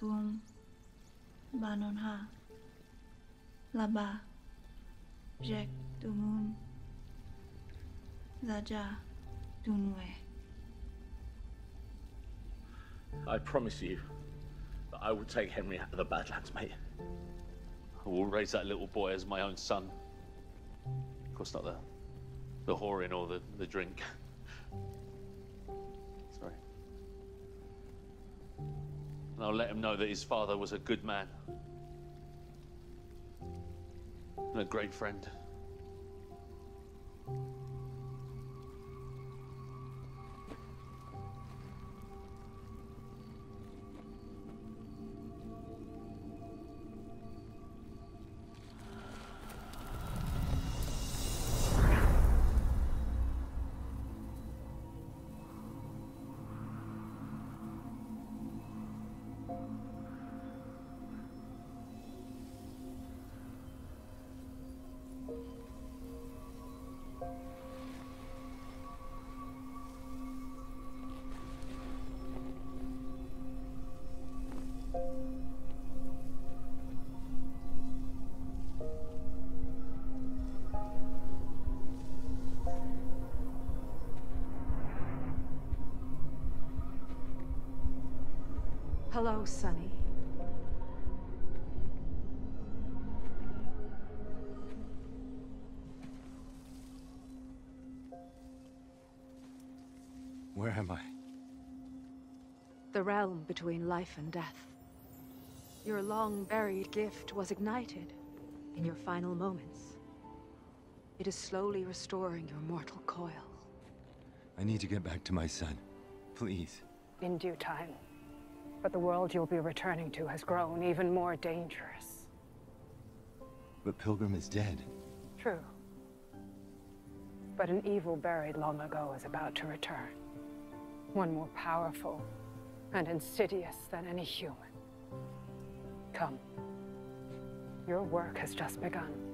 Bagong Banonha Laba Jack Dumun Zaja Dunwe. I promise you that I will take Henry out of the Badlands, mate. I will raise that little boy as my own son. Of course, not the whoring or the drink. Sorry. And I'll let him know that his father was a good man. And a great friend. Hello, Sonny. Where am I? The realm between life and death. Your long-buried gift was ignited in your final moments. It is slowly restoring your mortal coil. I need to get back to my son. Please. In due time. But the world you'll be returning to has grown even more dangerous. But Pilgrim is dead. True. But an evil buried long ago is about to return. One more powerful and insidious than any human. Come. Your work has just begun.